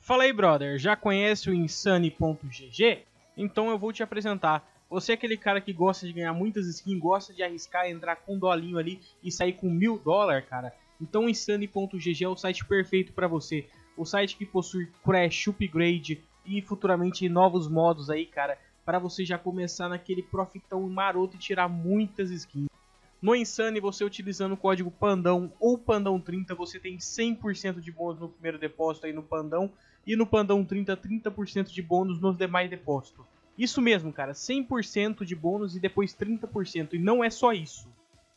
Fala aí, brother, já conhece o Insane.gg? Então eu vou te apresentar. Você é aquele cara que gosta de ganhar muitas skins, gosta de arriscar, entrar com um dolinho ali e sair com $1000, cara. Então o Insane.gg é o site perfeito para você. O site que possui crash, upgrade e futuramente novos modos aí, cara, para você já começar naquele profitão maroto e tirar muitas skins. No Insane, você utilizando o código Pandão ou Pandão30, você tem 100% de bônus no primeiro depósito aí no Pandão. E no Pandão30, 30% de bônus nos demais depósitos. Isso mesmo, cara, 100% de bônus e depois 30%. E não é só isso.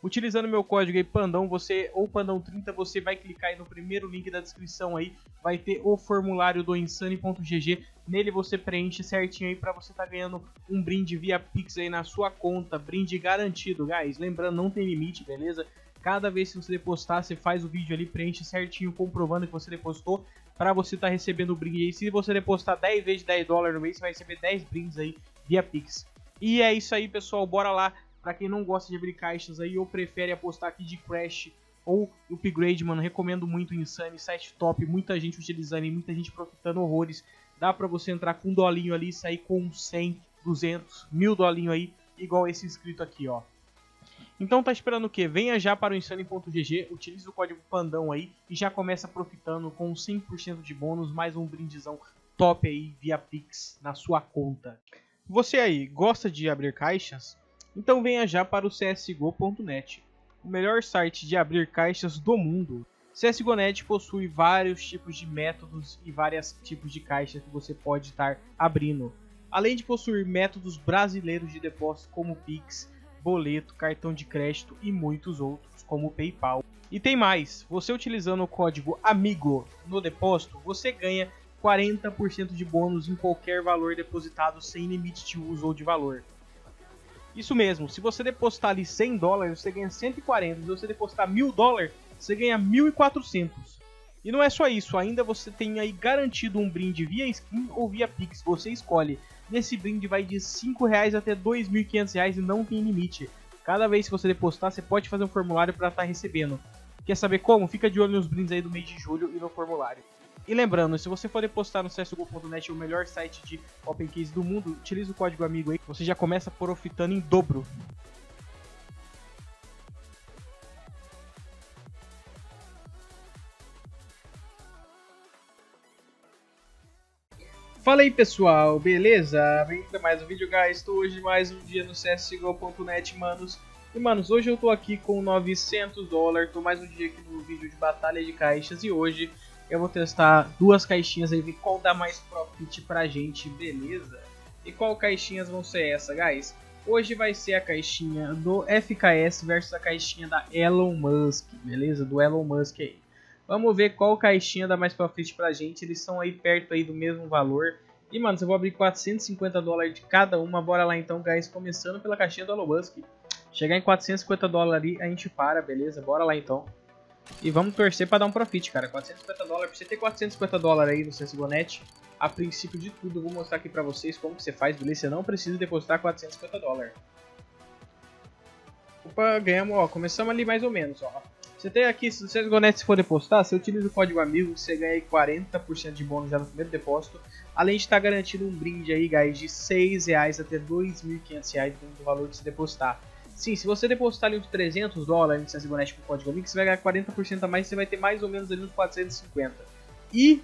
Utilizando meu código aí Pandão, você ou Pandão30, você vai clicar aí no primeiro link da descrição aí. Vai ter o formulário do Insane.gg. Nele você preenche certinho aí para você tá ganhando um brinde via Pix aí na sua conta. Brinde garantido, guys. Lembrando, não tem limite, beleza? Cada vez que você depositar, você faz o vídeo ali, preenche certinho, comprovando que você depositou, para você tá recebendo o brinde aí. Se você depositar 10 vezes de $10 no mês, você vai receber 10 brindes aí via Pix. E é isso aí, pessoal. Bora lá. Pra quem não gosta de abrir caixas aí ou prefere apostar aqui de crash ou upgrade, mano, recomendo muito o Insane, site top, muita gente utilizando e muita gente profitando horrores. Dá pra você entrar com um dolinho ali e sair com 100, 200, 1000 dolinho aí, igual esse inscrito aqui, ó. Então tá esperando o que? Venha já para o Insane.gg, utilize o código Pandão aí e já começa profitando com 100% de bônus, mais um brindezão top aí via Pix na sua conta. Você aí, gosta de abrir caixas? Então venha já para o csgo.net, o melhor site de abrir caixas do mundo. csgo.net possui vários tipos de métodos e vários tipos de caixas que você pode estar abrindo. Além de possuir métodos brasileiros de depósito como Pix, boleto, cartão de crédito e muitos outros como PayPal. E tem mais, você utilizando o código AMIGO no depósito, você ganha 40% de bônus em qualquer valor depositado sem limite de uso ou de valor. Isso mesmo, se você depositar ali $100, você ganha 140, se você depositar $1000, você ganha 1400. E não é só isso, ainda você tem aí garantido um brinde via skin ou via Pix, você escolhe. E esse brinde vai de R$5 até R$2.500 e não tem limite. Cada vez que você depositar, você pode fazer um formulário para estar recebendo. Quer saber como? Fica de olho nos brindes aí do mês de julho e no formulário. E lembrando, se você for depositar no csgo.net, o melhor site de open case do mundo, utilize o código amigo aí, você já começa profitando em dobro. Fala aí, pessoal, beleza? Bem-vindo a mais um vídeo, guys. Estou hoje mais um dia no csgo.net, manos. E, manos, hoje eu tô aqui com $900, tô mais um dia aqui no vídeo de batalha de caixas e hoje eu vou testar duas caixinhas aí, ver qual dá mais profit pra gente, beleza? E qual caixinhas vão ser essa, guys? Hoje vai ser a caixinha do FKS versus a caixinha da Elon Musk, beleza? Do Elon Musk aí. Vamos ver qual caixinha dá mais profit pra gente, eles são aí perto aí do mesmo valor. E, mano, eu vou abrir $450 de cada uma, bora lá então, guys, começando pela caixinha do Elon Musk. Chegar em $450 ali, a gente para, beleza? Bora lá então. E vamos torcer para dar um profit, cara. $450, pra você ter $450 aí no csgo.net, a princípio de tudo, eu vou mostrar aqui pra vocês como que você faz, beleza? Você não precisa depositar $450. Opa, ganhamos, ó, começamos ali mais ou menos, ó. Você tem aqui, se o csgo.net se for depositar, você utiliza o código amigo, você ganha aí 40% de bônus já no primeiro depósito. Além de estar garantido um brinde aí, guys, de R$6 até R$2.500 do valor que você depositar. Sim, se você depositar ali uns $300 no csgo.net com o código amigo, você vai ganhar 40% a mais, você vai ter mais ou menos ali uns 450. E,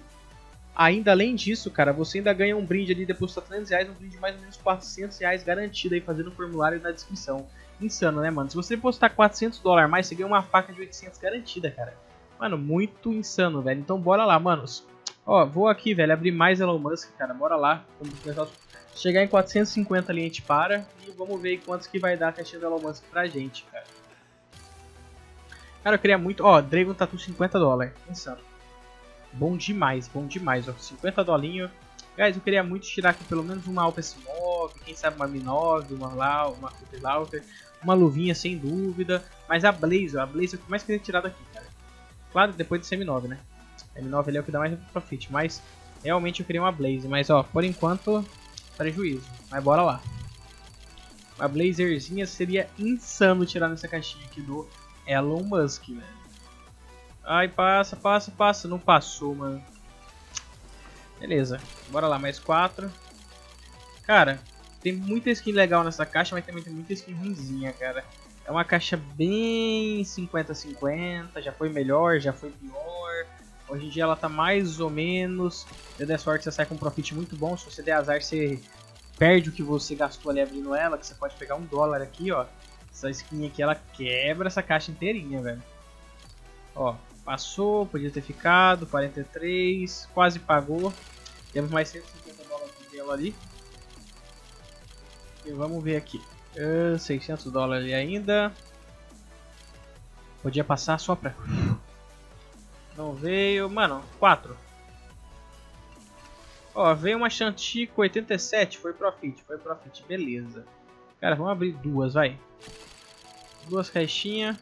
ainda além disso, cara, você ainda ganha um brinde ali, depositar R$300, um brinde de mais ou menos R$400 garantido aí, fazendo o formulário na descrição. Insano, né, mano? Se você depositar $400 a mais, você ganha uma faca de 800 garantida, cara. Mano, muito insano, velho. Então, bora lá, manos. Ó, vou aqui, velho, abrir mais Elon Musk, cara, bora lá. Vamos começar os... Chegar em 450 ali a gente para e vamos ver quantos que vai dar a caixinha do Elon Musk pra gente, cara. Cara, eu queria muito... Ó, Dragon Tattoo $50, insano. Bom demais, ó, $50. Guys, eu queria muito tirar aqui pelo menos uma Alpha S9, quem sabe uma Mi9, uma Lauter, uma luvinha sem dúvida. Mas a Blaze é o que mais queria tirar daqui, cara. Claro, depois de ser M9, né? M9 ali é o que dá mais profit, mas realmente eu queria uma Blaze, mas ó, por enquanto... prejuízo, mas bora lá. A blazerzinha seria insano tirar nessa caixinha aqui do Elon Musk, velho. Ai, passa, passa, passa, não passou, mano. Beleza, bora lá, mais 4. Cara, tem muita skin legal nessa caixa, mas também tem muita skin ruimzinha, cara. É uma caixa bem 50-50, já foi melhor, já foi pior. Hoje em dia ela tá mais ou menos. Se der sorte você sai com um profit muito bom, se você der azar você perde o que você gastou ali abrindo ela, que você pode pegar $1 aqui, ó. Essa skin aqui ela quebra essa caixa inteirinha, velho. Ó, passou, podia ter ficado, 43, quase pagou. Temos mais $150 de dela ali. E vamos ver aqui, $600 ali ainda. Podia passar só pra... Não veio, mano, 4. Ó, veio uma Chantico 87, foi profit, beleza. Cara, vamos abrir duas, vai. Duas caixinhas.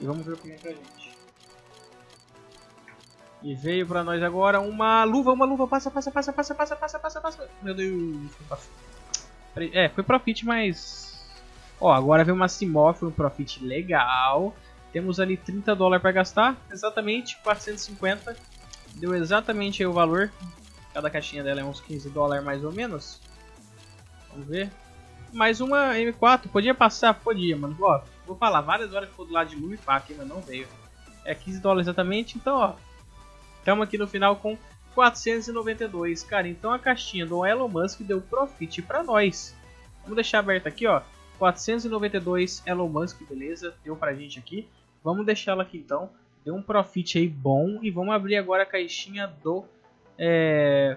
E vamos ver o que vem pra gente. E veio pra nós agora uma luva, passa. Meu Deus, foi profit. É, foi profit, mas... Ó, agora veio uma Simó, foi um profit legal. Temos ali $30 pra gastar, exatamente 450. Deu exatamente aí o valor. Cada caixinha dela é uns $15 mais ou menos. Vamos ver. Mais uma M4. Podia passar? Podia, mano. Ó, vou falar várias horas que for do lado de Lu e Pac, mas não veio. É $15 exatamente. Então, ó. Estamos aqui no final com 492. Cara, então a caixinha do Elon Musk deu profit pra nós. Vamos deixar aberta aqui, ó. 492 Elon Musk, beleza. Deu pra gente aqui. Vamos deixá-la aqui então. Deu um profit aí bom. E vamos abrir agora a caixinha do...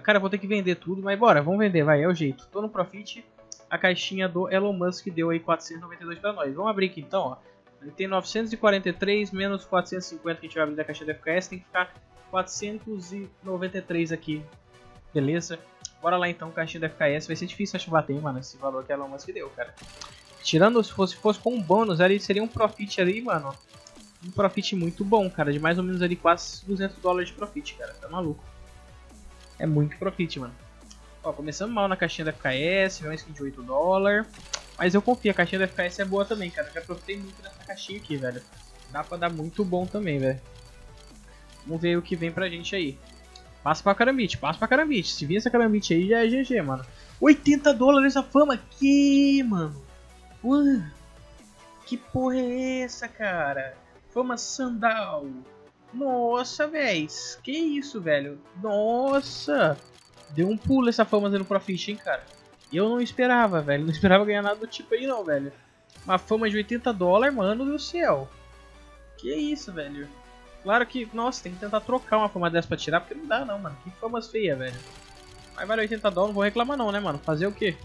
Cara, vou ter que vender tudo, mas bora, vamos vender, vai, é o jeito. Tô no profit. A caixinha do Elon Musk deu aí 492 pra nós. Vamos abrir aqui então, ó. Ele tem 943 menos 450 que a gente vai abrir da caixa da FKS. Tem que ficar 493 aqui. Beleza? Bora lá então, caixinha da FKS. Vai ser difícil achar bater, hein, mano, esse valor que a Elon Musk deu, cara. Tirando, se fosse com um bônus, ali seria um profit ali, mano. Um profit muito bom, cara, de mais ou menos ali quase $200 de profit, cara, tá maluco. É muito profit, mano. Ó, começamos mal na caixinha da FKS, veio uma skin de $8, mas eu confio, a caixinha da FKS é boa também, cara, eu já profitei muito nessa caixinha aqui, velho. Dá pra dar muito bom também, velho. Vamos ver o que vem pra gente aí. Passa pra carambite, se vir essa carambite aí já é GG, mano. $80 a fama, que, mano? Que porra é essa, cara? Fama Sandal. Nossa, velho. Que isso, velho. Nossa. Deu um pulo essa fama no profit, hein, cara. Eu não esperava, velho. Não esperava ganhar nada do tipo aí, não, velho. Uma fama de $80, mano do céu. Que isso, velho. Claro que, nossa, tem que tentar trocar uma fama dessa pra tirar, porque não dá, não, mmano. Que fama feia, velho. Mas vale $80, não vou reclamar, não, né, mano. Fazer o quê?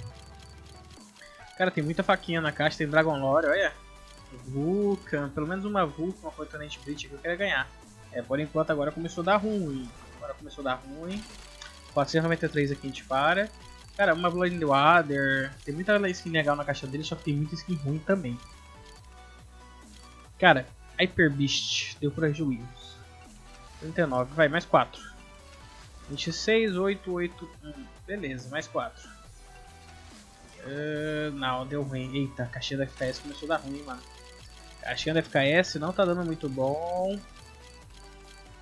Cara, tem muita faquinha na caixa, tem Dragon Lore, olha. Vulcan, pelo menos uma Vulcan, uma Fortunate Blitz que eu quero ganhar. É, por enquanto agora começou a dar ruim. 493 aqui a gente para. Cara, uma Blind Water. Tem muita skin legal na caixa dele, só que tem muita skin ruim também. Cara, Hyper Beast deu prejuízo. 39, vai, mais 4. 26, 8, 8, 1. Beleza, mais 4. Não, deu ruim. Eita, a caixinha da FKS começou a dar ruim, mano. A caixinha da FKS não tá dando muito bom.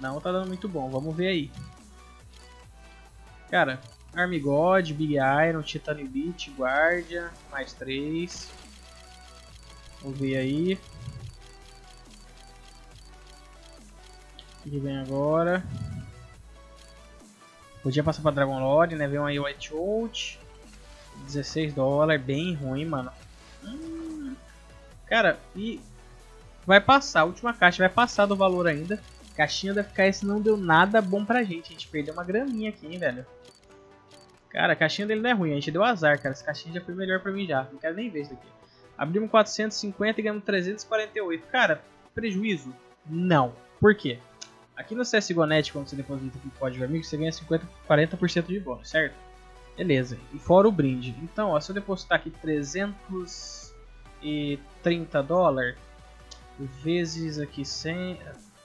Não tá dando muito bom, vamos ver aí. Cara, Armigod, Big Iron, Titan Beat, Guardia, mais 3. Vamos ver aí. O que vem agora? Podia passar pra Dragon Lord, né? Vem aí o White Out. $16, bem ruim, mano. Cara, e vai passar, a última caixa vai passar do valor ainda. Caixinha da FKS não deu nada bom pra gente. A gente perdeu uma graninha aqui, hein, velho. Cara, a caixinha dele não é ruim, a gente deu azar, cara. Essa caixinha já foi melhor pra mim já, não quero nem ver isso daqui. Abrimos 450 e ganhamos 348. Cara, prejuízo? Não. Por quê? Aqui no csgo.net, quando você deposita com código amigo, você ganha 40% de bônus, certo? Beleza, e fora o brinde. Então, ó, se eu depositar aqui $330 vezes aqui 100,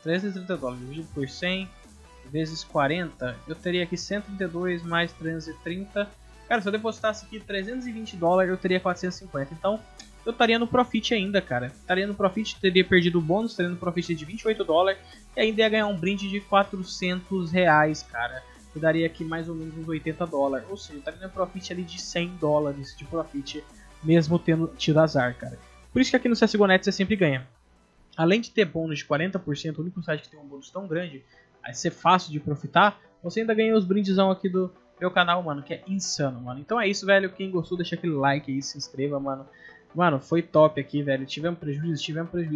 $330 dividido por 100 vezes 40, eu teria aqui 132 mais 330. Cara, se eu depositasse aqui $320, eu teria 450. Então, eu estaria no profit ainda, cara. Estaria no profit, teria perdido o bônus, estaria no profit de $28 e ainda ia ganhar um brinde de R$400, cara. Eu daria aqui mais ou menos uns $80, ou seja, eu estaria no profit ali de $100 de profit, mesmo tendo tido azar, cara. Por isso que aqui no csgo.net você sempre ganha. Além de ter bônus de 40%, o único site que tem um bônus tão grande, a ser fácil de profitar, você ainda ganha os brindesão aqui do meu canal, mano, que é insano, mano. Então é isso, velho. Quem gostou, deixa aquele like aí, se inscreva, mano. Mano, foi top aqui, velho. Tivemos prejuízo.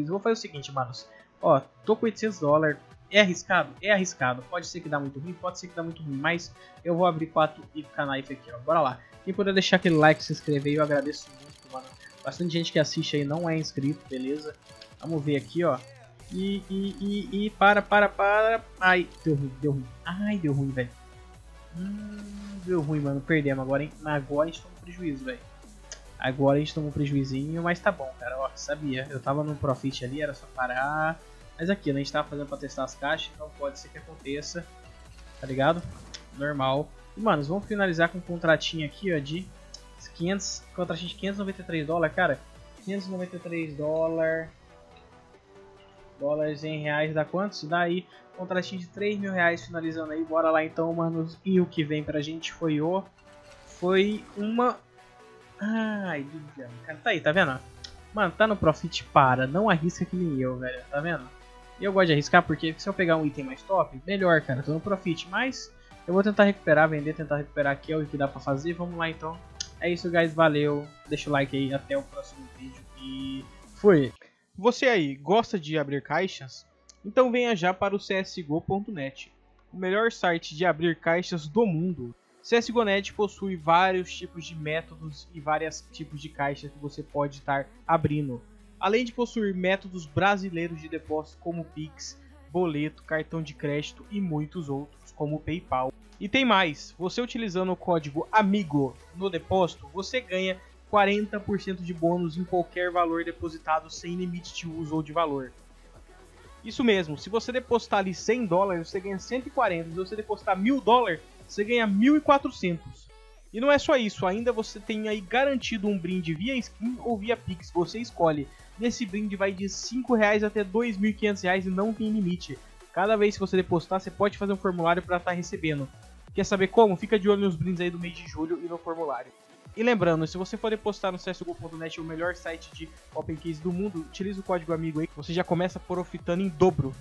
Vou fazer o seguinte, manos. Ó, tô com $800. É arriscado? É arriscado. Pode ser que dá muito ruim, pode ser que dá muito ruim, mas eu vou abrir 4 e ficar na if aqui, ó. Bora lá. Quem puder deixar aquele like, se inscrever, eu agradeço muito, mano. Bastante gente que assiste aí não é inscrito, beleza? Vamos ver aqui, ó. Para. Ai, deu ruim. Ai, deu ruim, velho. Deu ruim, mano. Perdemos agora, hein? Agora a gente tomou um prejuízo, velho. Agora a gente tomou um prejuizinho, mas tá bom, cara. Ó, sabia. Eu tava no profit ali, era só parar. Mas aqui, né? A gente tava fazendo pra testar as caixas, então pode ser que aconteça. Tá ligado? Normal. E, mano, vamos finalizar com um contratinho aqui, ó, de 500. Contratinho de $593, cara. $593... Dólares em reais dá quanto? Isso dá aí um contratinho de R$3.000 finalizando aí. Bora lá então, manos. E o que vem pra gente foi o... Foi uma... Ai, cara, tá aí, tá vendo? Mano, tá no profit, para. Não arrisca que nem eu, velho. Tá vendo? Eu gosto de arriscar porque se eu pegar um item mais top, melhor, cara. Tô no profit, mas eu vou tentar recuperar, vender, tentar recuperar aqui. É o que dá pra fazer. Vamos lá então. É isso, guys. Valeu. Deixa o like aí. Até o próximo vídeo. E fui. Você aí, gosta de abrir caixas? Então venha já para o csgo.net, o melhor site de abrir caixas do mundo. csgo.net possui vários tipos de métodos e vários tipos de caixas que você pode estar abrindo. Além de possuir métodos brasileiros de depósito como Pix, boleto, cartão de crédito e muitos outros como PayPal. E tem mais, você utilizando o código AMIGO no depósito, você ganha 40% de bônus em qualquer valor depositado sem limite de uso ou de valor. Isso mesmo, se você depositar ali $100, você ganha 140. Se você depositar $1.000, você ganha 1.400. E não é só isso, ainda você tem aí garantido um brinde via skin ou via Pix, você escolhe. Nesse brinde vai de R$5 até R$2.500 e não tem limite. Cada vez que você depositar, você pode fazer um formulário para estar recebendo. Quer saber como? Fica de olho nos brindes aí do mês de julho e no formulário. E lembrando, se você for depositar no csgo.net, o melhor site de open case do mundo, utilize o código AMIGO aí, você já começa profitando em dobro.